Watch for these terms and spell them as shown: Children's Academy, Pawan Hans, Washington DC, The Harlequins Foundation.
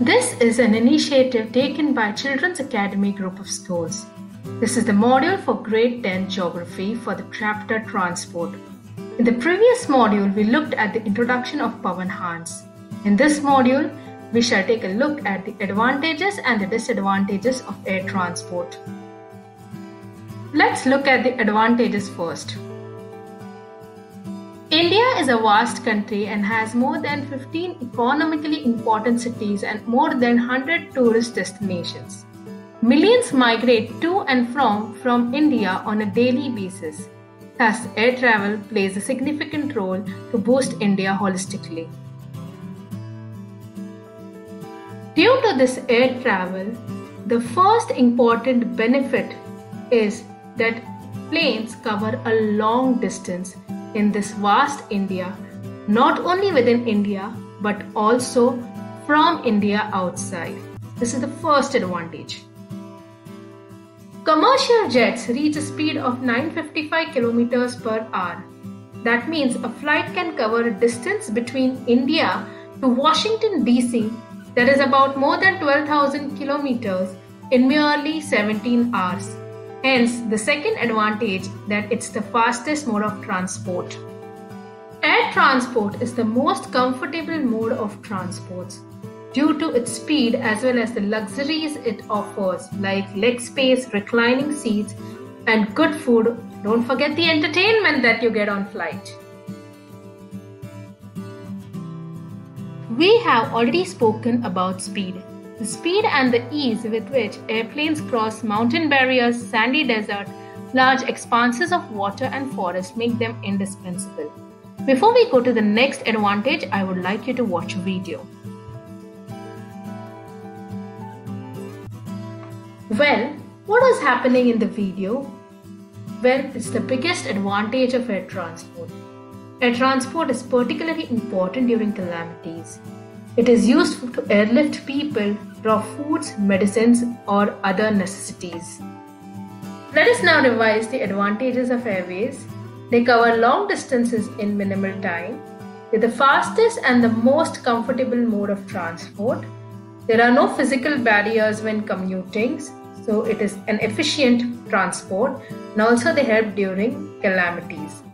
This is an initiative taken by Children's Academy group of schools. This is the module for grade 10 geography for the chapter transport. In the previous module, we looked at the introduction of Pawan Hans. In this module, we shall take a look at the advantages and the disadvantages of air transport. Let's look at the advantages first. India is a vast country and has more than 15 economically important cities and more than 100 tourist destinations. Millions migrate to and from India on a daily basis. Thus, air travel plays a significant role to boost India holistically. Due to this air travel, the first important benefit is that planes cover a long distance in this vast India, not only within India but also from India outside. This is the first advantage. Commercial jets reach a speed of 955 kilometers per hour. That means a flight can cover a distance between India to Washington DC that is about more than 12,000 kilometers in merely 17 hours. Hence, the second advantage that it's the fastest mode of transport. Air transport is the most comfortable mode of transport due to its speed as well as the luxuries it offers like leg space, reclining seats and good food. Don't forget the entertainment that you get on flight. We have already spoken about speed. The speed and the ease with which airplanes cross mountain barriers, sandy desert, large expanses of water and forest make them indispensable. Before we go to the next advantage, I would like you to watch a video. Well, what is happening in the video? Well, it's the biggest advantage of air transport. Air transport is particularly important during calamities. It is used to airlift people, raw foods, medicines, or other necessities. Let us now revise the advantages of airways. They cover long distances in minimal time. They're the fastest and the most comfortable mode of transport. There are no physical barriers when commuting, so it is an efficient transport, and also they help during calamities.